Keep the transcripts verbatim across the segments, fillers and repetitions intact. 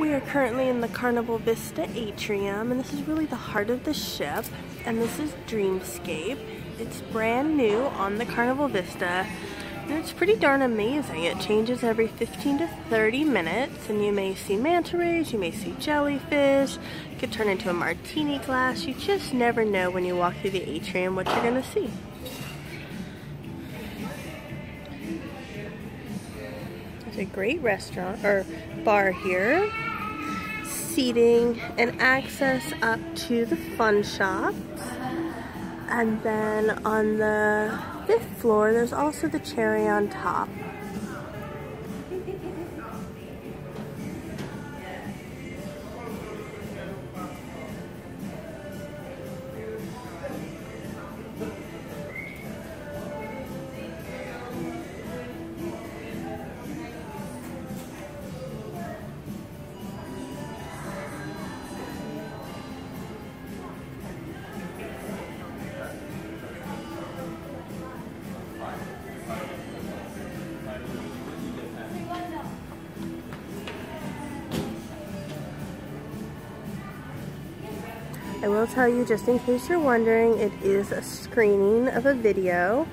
We are currently in the Carnival Vista atrium, and this is really the heart of the ship, and this is Dreamscape. It's brand new on the Carnival Vista, and it's pretty darn amazing. It changes every fifteen to thirty minutes, and you may see manta rays, you may see jellyfish, it could turn into a martini glass. You just never know when you walk through the atrium what you're going to see. There's a great restaurant or bar here, seating and access up to the fun shops. And then on the fifth floor, there's also the cherry on top. I will tell you, just in case you're wondering, it is a screening of a video.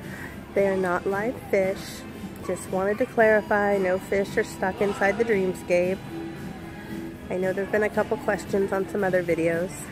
They are not live fish. Just wanted to clarify, no fish are stuck inside the Dreamscape. I know there have been a couple questions on some other videos.